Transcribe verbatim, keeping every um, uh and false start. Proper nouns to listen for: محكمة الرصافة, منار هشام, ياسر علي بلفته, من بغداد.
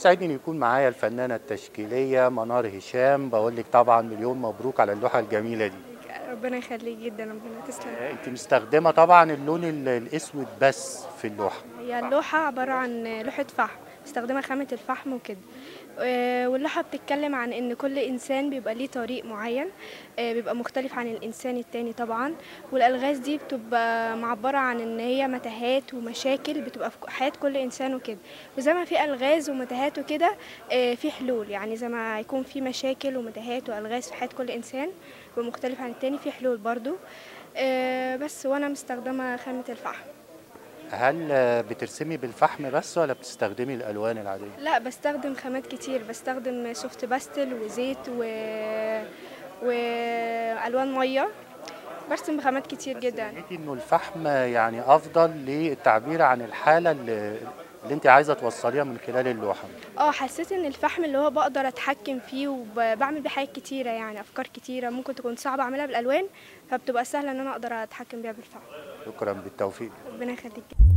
ويسعدني ان يكون معايا الفنانه التشكيليه منار هشام. بقول لك طبعا مليون مبروك على اللوحه الجميله دي. ربنا يخليك جدا، ربنا تسلم. انت مستخدمه طبعا اللون الاسود بس في اللوحه. هي اللوحه عباره عن لوحه فحم، مستخدمه خامه الفحم وكده، واللوحه بتتكلم عن ان كل انسان بيبقى ليه طريق معين، بيبقى مختلف عن الانسان التاني طبعا، والالغاز دي بتبقى معبره عن ان هي متاهات ومشاكل بتبقى في حياه كل انسان وكده، وزي ما في الغاز ومتاهات وكده في حلول، يعني زي ما يكون في مشاكل ومتاهات والغاز في حياه كل انسان ومختلف عن التاني في حلول برضو بس، وانا مستخدمه خامه الفحم. هل بترسمي بالفحم بس ولا بتستخدمي الالوان العاديه؟ لا، بستخدم خامات كتير، بستخدم سوفت باستل وزيت و... والوان ميه، برسم بخامات كتير جدا. لقيتي انه الفحم يعني افضل للتعبير عن الحاله اللي اللي انت عايزه توصليها من خلال اللوحه؟ اه، حسيت ان الفحم اللي هو بقدر اتحكم فيه وبعمل بيه حاجات كتيره، يعني افكار كتيره ممكن تكون صعبه اعملها بالالوان، فبتبقى سهله ان انا اقدر اتحكم بيها بالفحم. شكرا، بالتوفيق. ربنا يخليك.